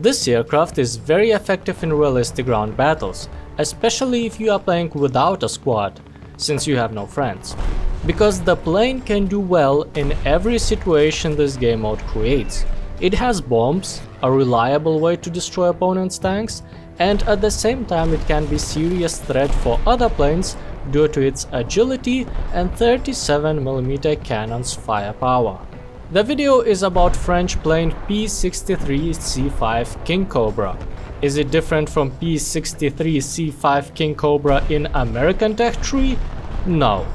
This aircraft is very effective in realistic ground battles, especially if you are playing without a squad, since you have no friends. Because the plane can do well in every situation this game mode creates. It has bombs, a reliable way to destroy opponents' tanks, and at the same time it can be a serious threat for other planes due to its agility and 37mm cannons firepower. The video is about French plane P-63C-5 King Cobra. Is it different from P-63C-5 King Cobra in American tech tree? No.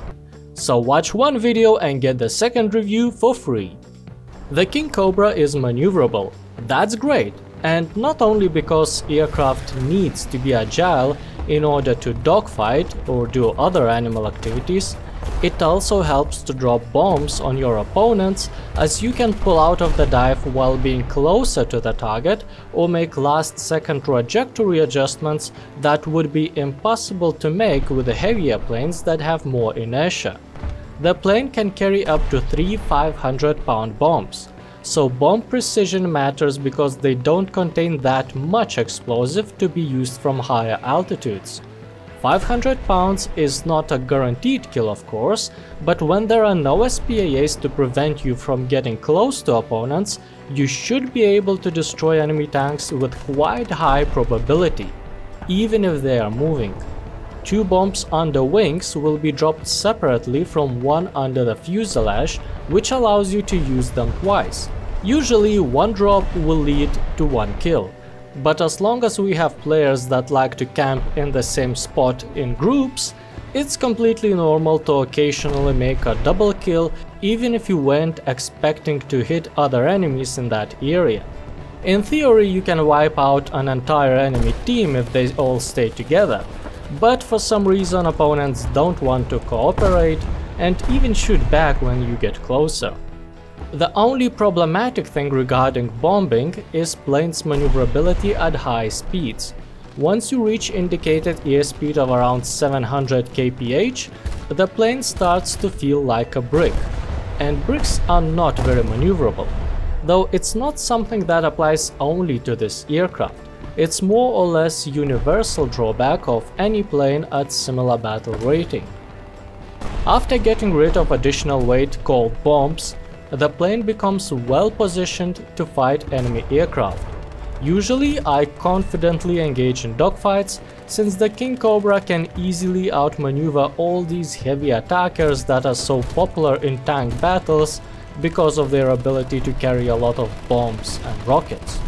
So watch one video and get the second review for free. The King Cobra is maneuverable. That's great. And not only because aircraft needs to be agile in order to dogfight or do other animal activities, it also helps to drop bombs on your opponents, as you can pull out of the dive while being closer to the target or make last-second trajectory adjustments that would be impossible to make with the heavier planes that have more inertia. The plane can carry up to 3 500-pound bombs, so bomb precision matters because they don't contain that much explosive to be used from higher altitudes. 500 pounds is not a guaranteed kill, of course, but when there are no SPAs to prevent you from getting close to opponents, you should be able to destroy enemy tanks with quite high probability, even if they are moving. Two bombs under wings will be dropped separately from one under the fuselage, which allows you to use them twice. Usually one drop will lead to one kill. But as long as we have players that like to camp in the same spot in groups, it's completely normal to occasionally make a double kill even if you weren't expecting to hit other enemies in that area. In theory, you can wipe out an entire enemy team if they all stay together, but for some reason opponents don't want to cooperate and even shoot back when you get closer. The only problematic thing regarding bombing is plane's maneuverability at high speeds. Once you reach indicated airspeed of around 700 kph, the plane starts to feel like a brick. And bricks are not very maneuverable. Though it's not something that applies only to this aircraft. It's more or less universal drawback of any plane at similar battle rating. After getting rid of additional weight called bombs, the plane becomes well positioned to fight enemy aircraft. Usually, I confidently engage in dogfights, since the King Cobra can easily outmaneuver all these heavy attackers that are so popular in tank battles because of their ability to carry a lot of bombs and rockets.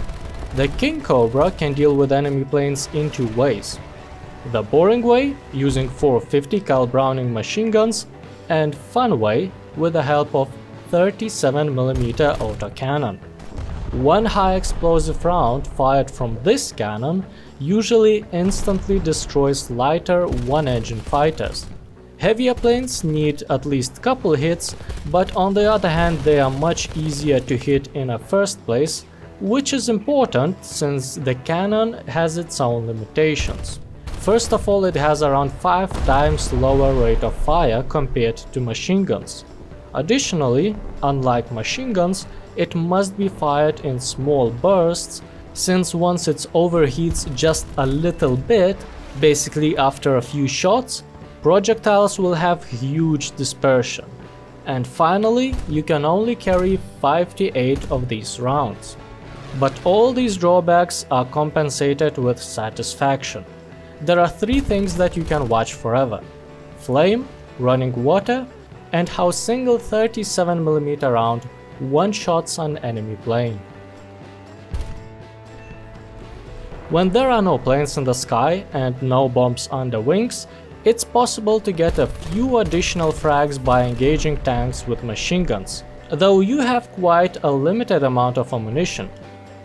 The King Cobra can deal with enemy planes in two ways. The boring way, using 450 cal Browning machine guns, and fun way, with the help of 37mm autocannon. One high explosive round fired from this cannon usually instantly destroys lighter one-engine fighters. Heavier planes need at least couple hits, but on the other hand they are much easier to hit in the first place, which is important since the cannon has its own limitations. First of all, it has around 5 times lower rate of fire compared to machine guns. Additionally, unlike machine guns, it must be fired in small bursts, since once it overheats just a little bit, basically after a few shots, projectiles will have huge dispersion. And finally, you can only carry 58 of these rounds. But all these drawbacks are compensated with satisfaction. There are 3 things that you can watch forever: flame, running water, and how single 37mm round one-shots an enemy plane. When there are no planes in the sky and no bombs under wings, it's possible to get a few additional frags by engaging tanks with machine guns, though you have quite a limited amount of ammunition,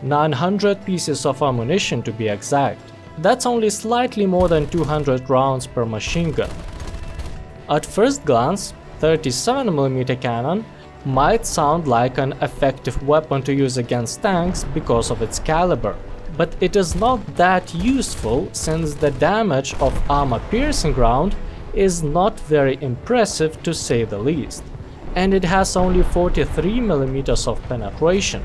900 pieces of ammunition to be exact. That's only slightly more than 200 rounds per machine gun. At first glance, 37mm cannon might sound like an effective weapon to use against tanks because of its caliber, but it is not that useful since the damage of armor-piercing round is not very impressive to say the least, and it has only 43mm of penetration,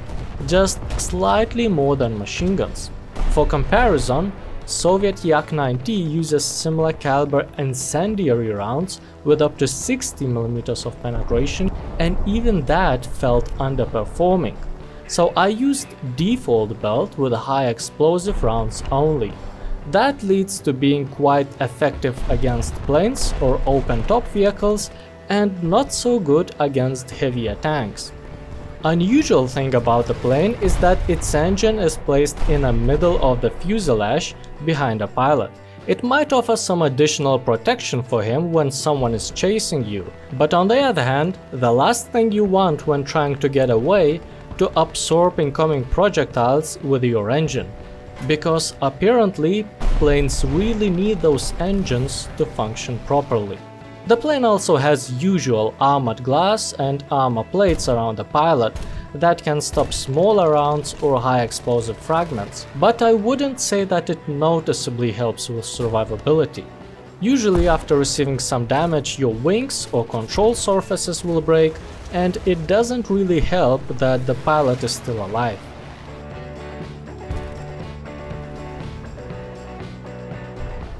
just slightly more than machine guns. For comparison, Soviet Yak-9T uses similar caliber incendiary rounds with up to 60 mm of penetration, and even that felt underperforming. So I used default belt with high explosive rounds only. That leads to being quite effective against planes or open-top vehicles and not so good against heavier tanks. Unusual thing about the plane is that its engine is placed in the middle of the fuselage behind a pilot. It might offer some additional protection for him when someone is chasing you, but on the other hand, the last thing you want when trying to get away to absorb incoming projectiles with your engine, because apparently planes really need those engines to function properly. The plane also has usual armored glass and armor plates around the pilot that can stop smaller rounds or high explosive fragments, but I wouldn't say that it noticeably helps with survivability. Usually after receiving some damage, your wings or control surfaces will break, and it doesn't really help that the pilot is still alive.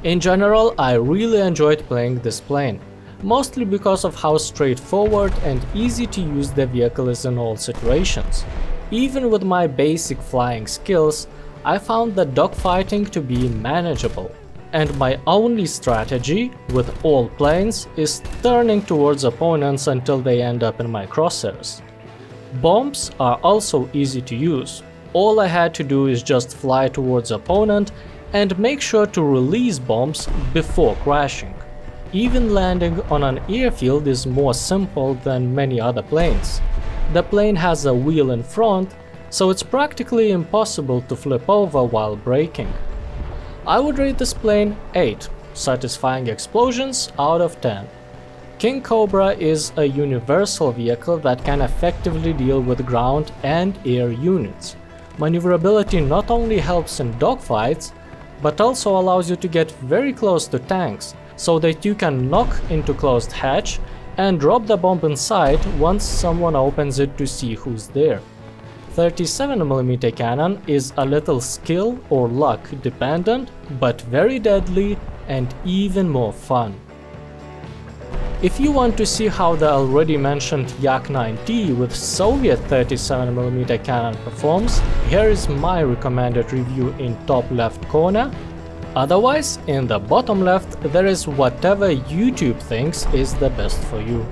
In general, I really enjoyed playing this plane. Mostly because of how straightforward and easy to use the vehicle is in all situations. Even with my basic flying skills, I found the dogfighting to be manageable, and my only strategy with all planes is turning towards opponents until they end up in my crosshairs. Bombs are also easy to use. All I had to do is just fly towards opponent and make sure to release bombs before crashing. Even landing on an airfield is more simple than many other planes. The plane has a wheel in front, so it's practically impossible to flip over while braking. I would rate this plane 8 satisfying explosions out of 10. King Cobra is a universal vehicle that can effectively deal with ground and air units. Maneuverability not only helps in dogfights, but also allows you to get very close to tanks, so that you can knock into closed hatch and drop the bomb inside once someone opens it to see who's there. 37 mm cannon is a little skill or luck dependent, but very deadly and even more fun. If you want to see how the already mentioned Yak-9T with Soviet 37 mm cannon performs, here is my recommended review in top left corner. Otherwise, in the bottom left, there is whatever YouTube thinks is the best for you.